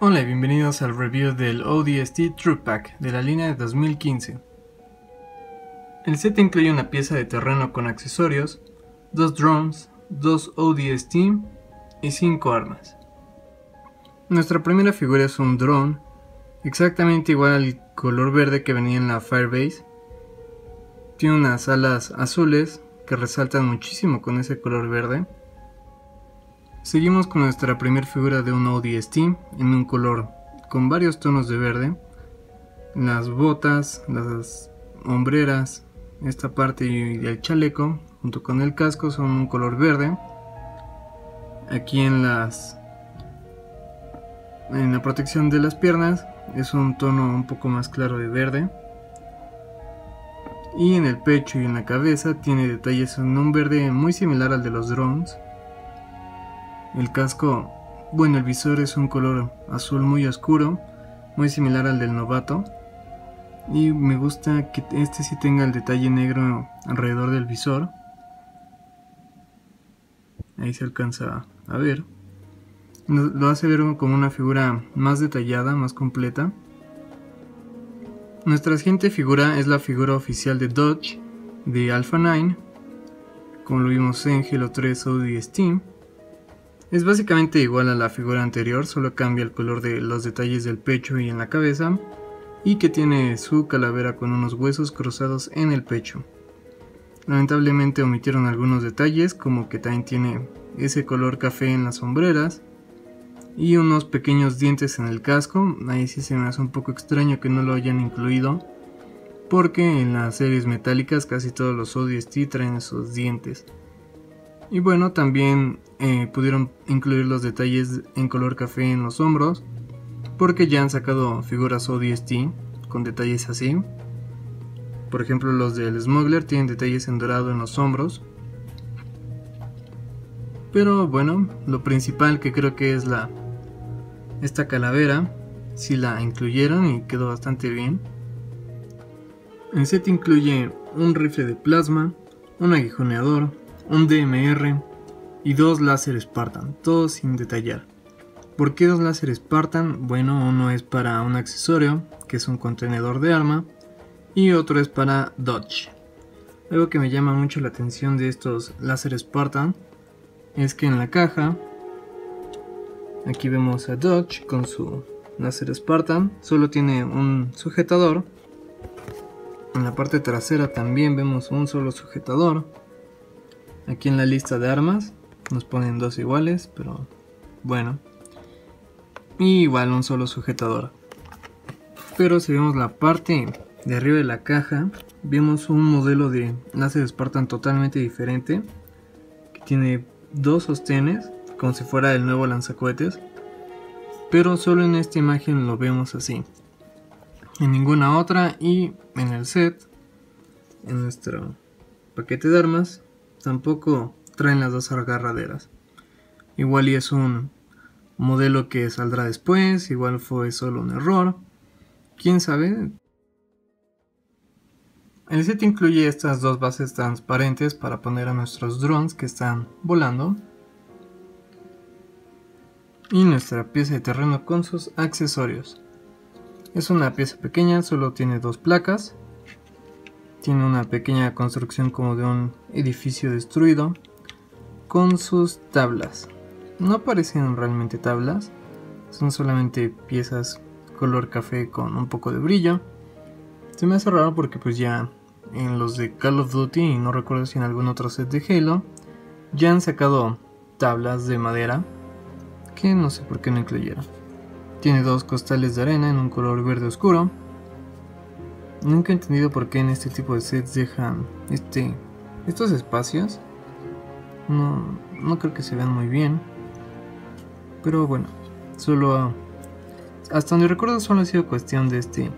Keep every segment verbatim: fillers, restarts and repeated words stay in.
Hola y bienvenidos al review del O D S T Troop Pack de la línea de dos mil quince. El set incluye una pieza de terreno con accesorios, dos drones, dos O D S T y cinco armas. Nuestra primera figura es un drone, exactamente igual al color verde que venía en la Firebase. Tiene unas alas azules que resaltan muchísimo con ese color verde. Seguimos con nuestra primera figura de un O D S T en un color con varios tonos de verde. Las botas, las hombreras, esta parte y el chaleco junto con el casco son un color verde. Aquí en las en la protección de las piernas es un tono un poco más claro de verde. Y en el pecho y en la cabeza tiene detalles en un verde muy similar al de los drones. El casco, bueno, el visor es un color azul muy oscuro, muy similar al del novato. Y me gusta que este sí tenga el detalle negro alrededor del visor. Ahí se alcanza a ver. Lo hace ver como una figura más detallada, más completa. Nuestra siguiente figura es la figura oficial de Dodge, de Alpha nueve, como lo vimos en Halo tres O D S T. Es básicamente igual a la figura anterior, solo cambia el color de los detalles del pecho y en la cabeza, y que tiene su calavera con unos huesos cruzados en el pecho. Lamentablemente omitieron algunos detalles, como que también tiene ese color café en las hombreras y unos pequeños dientes en el casco. Ahí sí se me hace un poco extraño que no lo hayan incluido, porque en las series metálicas casi todos los O D S T traen esos dientes. Y bueno, también eh, pudieron incluir los detalles en color café en los hombros, porque ya han sacado figuras O D S T con detalles así. Por ejemplo, los del Smuggler tienen detalles en dorado en los hombros. Pero bueno, lo principal que creo que es la esta calavera, si la incluyeron y quedó bastante bien. El set incluye un rifle de plasma, un aguijoneador, un D M R y dos láser Spartan, todos sin detallar. ¿Por qué dos láser Spartan? Bueno, uno es para un accesorio, que es un contenedor de arma, y otro es para Dodge. Algo que me llama mucho la atención de estos láser Spartan es que en la caja, aquí vemos a Dodge con su láser Spartan, solo tiene un sujetador. En la parte trasera también vemos un solo sujetador. Aquí en la lista de armas nos ponen dos iguales, pero bueno. Y igual un solo sujetador. Pero si vemos la parte de arriba de la caja, vemos un modelo de láser Spartan totalmente diferente, que tiene dos sostenes, como si fuera el nuevo lanzacohetes. Pero solo en esta imagen lo vemos así. En ninguna otra, y en el set, en nuestro paquete de armas, tampoco traen las dos agarraderas. Igual y es un modelo que saldrá después, igual fue solo un error, quién sabe. El set incluye estas dos bases transparentes para poner a nuestros drones que están volando. Y nuestra pieza de terreno con sus accesorios. Es una pieza pequeña, solo tiene dos placas. Tiene una pequeña construcción como de un edificio destruido, con sus tablas. No parecen realmente tablas, son solamente piezas color café con un poco de brillo. Se me hace raro porque pues ya en los de Call of Duty, y no recuerdo si en algún otro set de Halo, ya han sacado tablas de madera, que no sé por qué no incluyeron. Tiene dos costales de arena en un color verde oscuro. Nunca he entendido por qué en este tipo de sets dejan este, estos espacios. No, no creo que se vean muy bien. Pero bueno, solo hasta donde recuerdo solo ha sido cuestión de este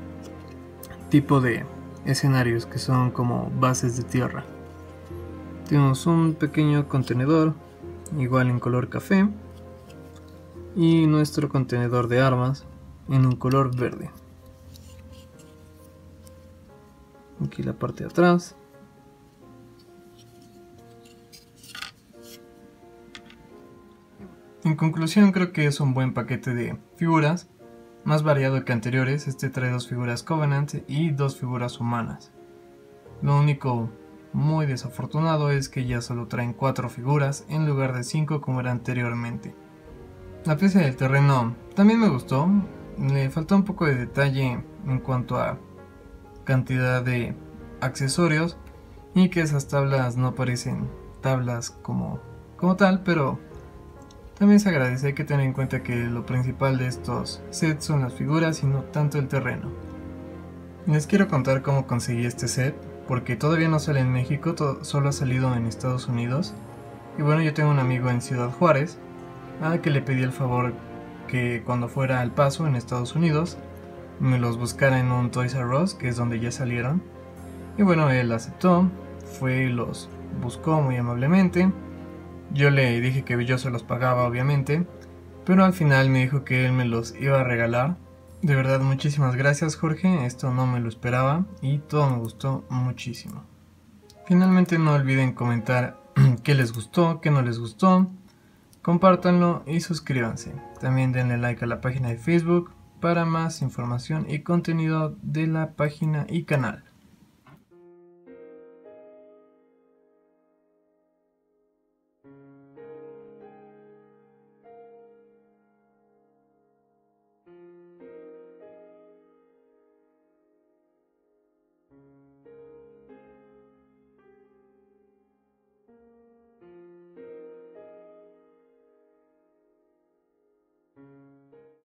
tipo de escenarios que son como bases de tierra. Tenemos un pequeño contenedor, igual en color café. Y nuestro contenedor de armas en un color verde. Aquí la parte de atrás. En conclusión, creo que es un buen paquete de figuras, más variado que anteriores. Este trae dos figuras Covenant y dos figuras humanas. Lo único muy desafortunado es que ya solo traen cuatro figuras en lugar de cinco como era anteriormente. La pieza del terreno también me gustó, le faltó un poco de detalle en cuanto a cantidad de accesorios y que esas tablas no parecen tablas como, como tal, pero también se agradece. Hay que tener en cuenta que lo principal de estos sets son las figuras y no tanto el terreno. Les quiero contar cómo conseguí este set, porque todavía no sale en México, solo ha salido en Estados Unidos. Y bueno, yo tengo un amigo en Ciudad Juárez, a que le pedí el favor que cuando fuera a El Paso, en Estados Unidos, me los buscara en un Toys R Us, que es donde ya salieron. Y bueno, él aceptó, fue y los buscó muy amablemente. Yo le dije que yo se los pagaba, obviamente, pero al final me dijo que él me los iba a regalar. De verdad, muchísimas gracias, Jorge, esto no me lo esperaba y todo me gustó muchísimo. Finalmente, no olviden comentar qué les gustó, qué no les gustó. Compártanlo y suscríbanse. También denle like a la página de Facebook para más información y contenido de la página y canal.